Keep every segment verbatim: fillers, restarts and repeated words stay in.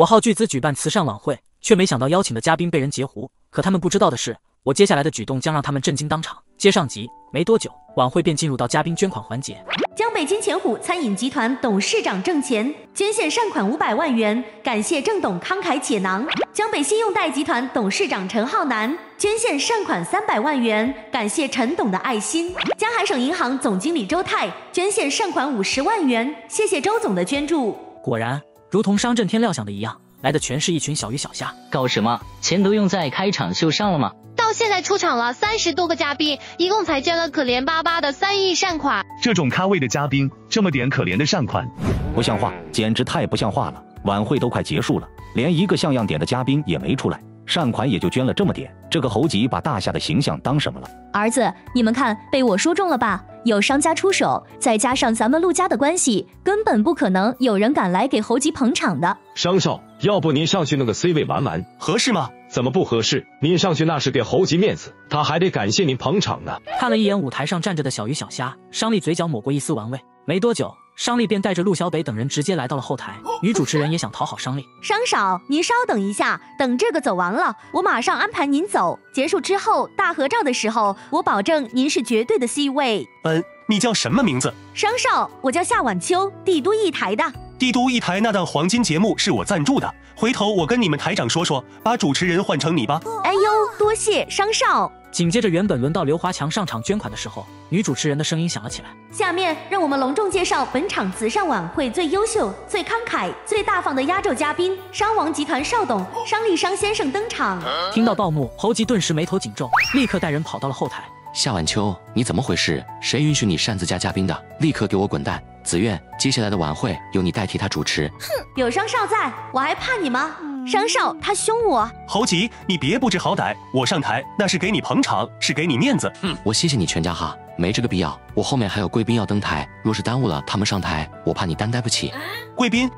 我耗巨资举办慈善晚会，却没想到邀请的嘉宾被人截胡。可他们不知道的是，我接下来的举动将让他们震惊当场。接上集没多久，晚会便进入到嘉宾捐款环节。江北金钱虎餐饮集团董事长郑乾捐献善款五百万元，感谢郑董慷慨解囊。江北信用贷集团董事长陈浩南捐献善款三百万元，感谢陈董的爱心。江海省银行总经理周泰捐献善款五十万元，谢谢周总的捐助。果然，如同商震天料想的一样，来的全是一群小鱼小虾。搞什么？钱都用在开场秀上了吗？到现在出场了三十多个嘉宾，一共才捐了可怜巴巴的三亿善款。这种咖位的嘉宾，这么点可怜的善款，不像话，简直太不像话了！晚会都快结束了，连一个像样点的嘉宾也没出来，善款也就捐了这么点，这个猴急把大夏的形象当什么了？儿子，你们看，被我说中了吧？有商家出手，再加上咱们陆家的关系，根本不可能有人敢来给猴急捧场的。商少，要不您上去弄个 C 位玩玩，合适吗？怎么不合适？您上去那是给猴急面子，他还得感谢您捧场呢。看了一眼舞台上站着的小鱼小虾，商丽嘴角抹过一丝玩味。没多久，商丽便带着陆小北等人直接来到了后台。女主持人也想讨好商丽。商少，您稍等一下，等这个走完了，我马上安排您走。结束之后大合照的时候，我保证您是绝对的 C 位。嗯，你叫什么名字？商少，我叫夏晚秋，帝都一台的。帝都一台那档黄金节目是我赞助的，回头我跟你们台长说说，把主持人换成你吧。哎呦，多谢商少。紧接着，原本轮到刘华强上场捐款的时候，女主持人的声音响了起来。下面让我们隆重介绍本场慈善晚会最优秀、最慷慨、最大方的压轴嘉宾——商王集团邵董、商立商先生登场。听到报幕，侯吉顿时眉头紧皱，立刻带人跑到了后台。夏晚秋，你怎么回事？谁允许你擅自加嘉宾的？立刻给我滚蛋！子苑，接下来的晚会由你代替他主持。哼，有商少在，我还怕你吗？商少他凶我。侯吉，你别不知好歹，我上台那是给你捧场，是给你面子。嗯，我谢谢你全家哈，没这个必要，我后面还有贵宾要登台，若是耽误了他们上台，我怕你担待不起。贵宾？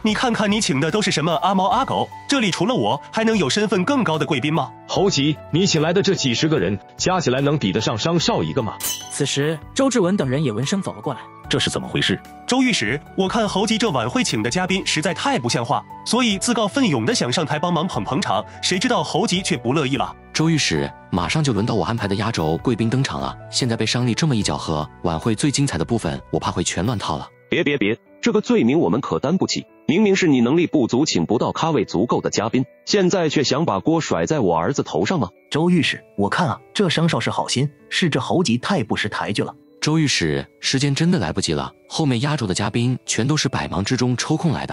你看看你请的都是什么阿猫阿狗，这里除了我还能有身份更高的贵宾吗？侯吉，你请来的这几十个人加起来能抵得上商少一个吗？此时周志文等人也闻声走了过来。这是怎么回事？周御史，我看侯吉这晚会请的嘉宾实在太不像话，所以自告奋勇的想上台帮忙捧捧场，谁知道侯吉却不乐意了。周御史，马上就轮到我安排的压轴贵宾登场了，现在被商立这么一搅和，晚会最精彩的部分我怕会全乱套了。别别别，这个罪名我们可担不起，明明是你能力不足，请不到咖位足够的嘉宾，现在却想把锅甩在我儿子头上吗？周御史，我看啊，这商少是好心，是这侯吉太不识抬举了。周御史，时间真的来不及了，后面压轴的嘉宾全都是百忙之中抽空来的。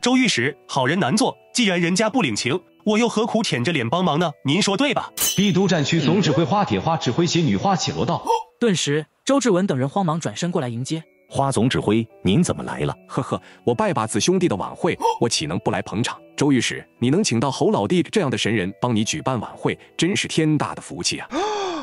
周御史，好人难做，既然人家不领情，我又何苦舔着脸帮忙呢？您说对吧？帝都战区总指挥花铁花指挥携女花且罗道。顿时，周志文等人慌忙转身过来迎接。花总指挥，您怎么来了？呵呵，我拜把子兄弟的晚会，我岂能不来捧场？周御史，你能请到侯老弟这样的神人帮你举办晚会，真是天大的福气啊！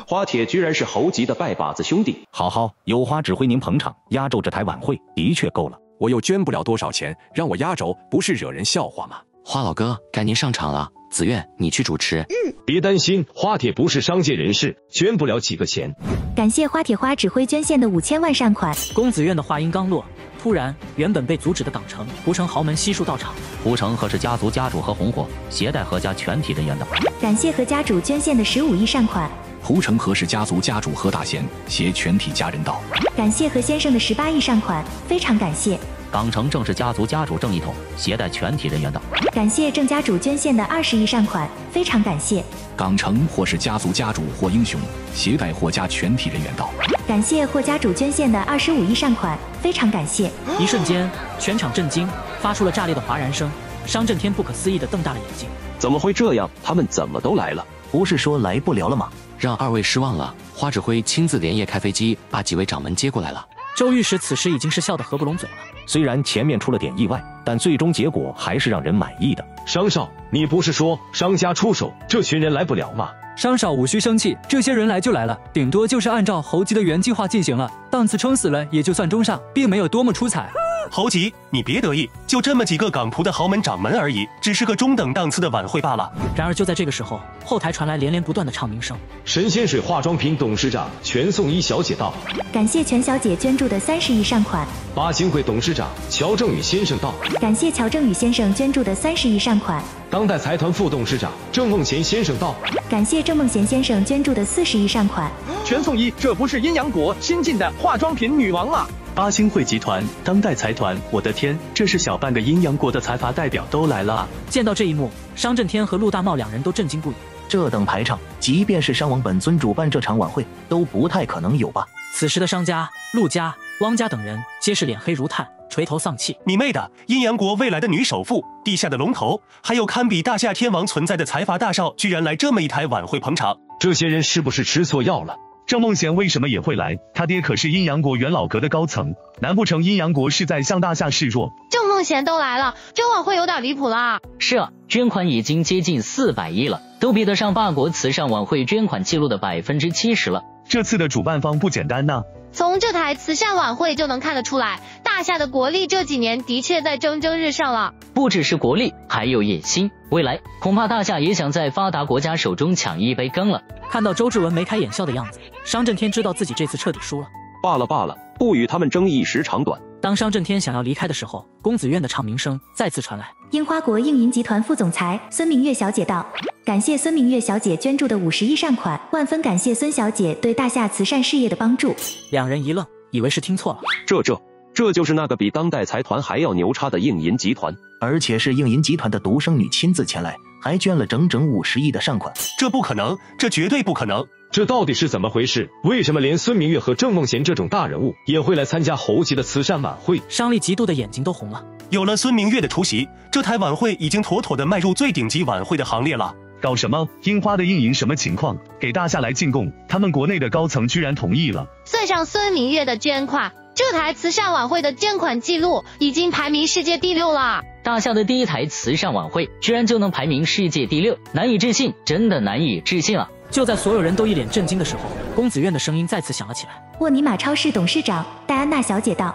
花铁居然是侯吉的拜把子兄弟，好好，有花指挥您捧场，压轴这台晚会的确够了。我又捐不了多少钱，让我压轴，不是惹人笑话吗？花老哥，该您上场了，子苑，你去主持。嗯，别担心，花铁不是商界人士，捐不了几个钱。感谢花铁花指挥捐献的五千万善款。龚子苑的话音刚落，突然，原本被阻止的党城、胡城豪门悉数到场。胡城和是家族家主何红火，携带何家全体人员的。感谢何家主捐献的十五亿善款。胡成何氏家族家主何大贤携全体家人到，感谢何先生的十八亿善款，非常感谢。港城郑氏家族家主郑一统携带全体人员到，感谢郑家主捐献的二十亿善款，非常感谢。港城霍氏家族家主霍英雄携带霍家全体人员到，感谢霍家主捐献的二十五亿善款，非常感谢。一瞬间，全场震惊，发出了炸裂的哗然声。商震天不可思议地瞪大了眼睛，怎么会这样？他们怎么都来了？不是说来不了了吗？让二位失望了，花指挥亲自连夜开飞机把几位掌门接过来了。周御史此时已经是笑得合不拢嘴了。虽然前面出了点意外，但最终结果还是让人满意的。商少，你不是说商家出手，这群人来不了吗？商少无需生气，这些人来就来了，顶多就是按照侯吉的原计划进行了，档次撑死了也就算中上，并没有多么出彩。侯吉，你别得意，就这么几个港仆的豪门掌门而已，只是个中等档次的晚会罢了。然而就在这个时候，后台传来连连不断的唱名声。神仙水化妆品董事长全颂一小姐到，感谢全小姐捐助的三十亿善款。八星会董事长乔正宇先生到，感谢乔正宇先生捐助的三十亿善款。当代财团副董事长郑梦贤先生到，感谢郑梦贤先生捐助的四十亿善款。全颂一，这不是阴阳国新晋的化妆品女王吗？ 八星汇集团、当代财团，我的天，这是小半个阴阳国的财阀代表都来了啊！见到这一幕，商震天和陆大茂两人都震惊不已。这等排场，即便是商王本尊主办这场晚会，都不太可能有吧？此时的商家、陆家、汪家等人皆是脸黑如炭，垂头丧气。你妹的，阴阳国未来的女首富、地下的龙头，还有堪比大夏天王存在的财阀大少，居然来这么一台晚会捧场，这些人是不是吃错药了？ 郑梦贤为什么也会来？他爹可是阴阳国元老阁的高层，难不成阴阳国是在向大夏示弱？郑梦贤都来了，这晚会有点离谱了。是啊，捐款已经接近四百亿了，都比得上法国慈善晚会捐款记录的百分之七十了。这次的主办方不简单呐、啊。从这台慈善晚会就能看得出来，大夏的国力这几年的确在蒸蒸日上了。不只是国力，还有野心。未来恐怕大夏也想在发达国家手中抢一杯羹了。 看到周志文眉开眼笑的样子，商震天知道自己这次彻底输了。罢了罢了，不与他们争一时长短。当商震天想要离开的时候，公子院的唱名声再次传来。樱花国映云集团副总裁孙明月小姐到，感谢孙明月小姐捐助的五十亿善款，万分感谢孙小姐对大夏慈善事业的帮助。两人一愣，以为是听错了。这这这就是那个比当代财团还要牛叉的映银集团，而且是映银集团的独生女亲自前来。 还捐了整整五十亿的善款，这不可能，这绝对不可能！这到底是怎么回事？为什么连孙明月和郑梦贤这种大人物也会来参加侯吉的慈善晚会？商丽嫉妒的眼睛都红了。有了孙明月的出席，这台晚会已经妥妥的迈入最顶级晚会的行列了。搞什么？樱花的运营什么情况？给大夏来进贡，他们国内的高层居然同意了。算上孙明月的捐款，这台慈善晚会的捐款记录已经排名世界第六了。 大夏的第一台慈善晚会，居然就能排名世界第六，难以置信，真的难以置信啊！就在所有人都一脸震惊的时候，公子院的声音再次响了起来。沃尼玛超市董事长戴安娜小姐到，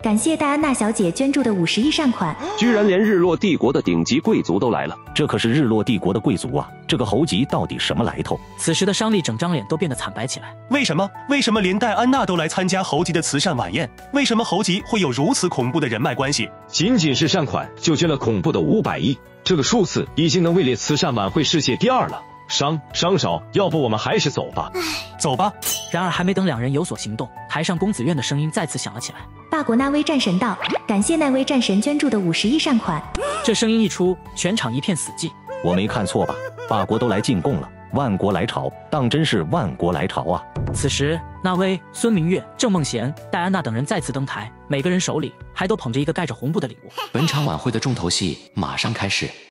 感谢戴安娜小姐捐助的五十亿善款。居然连日落帝国的顶级贵族都来了，这可是日落帝国的贵族啊！这个侯吉到底什么来头？此时的商丽整张脸都变得惨白起来。为什么？为什么连戴安娜都来参加侯吉的慈善晚宴？为什么侯吉会有如此恐怖的人脉关系？ 仅仅是善款就捐了恐怖的五百亿，这个数字已经能位列慈善晚会世界第二了。商商少，要不我们还是走吧？走吧。然而还没等两人有所行动，台上公子院的声音再次响了起来。霸国那威战神到，感谢那威战神捐助的五十亿善款。这声音一出，全场一片死寂。我没看错吧？霸国都来进贡了，万国来朝，当真是万国来朝啊！此时。 那威、孙明月、郑梦贤、戴安娜等人再次登台，每个人手里还都捧着一个盖着红布的礼物。本场晚会的重头戏马上开始。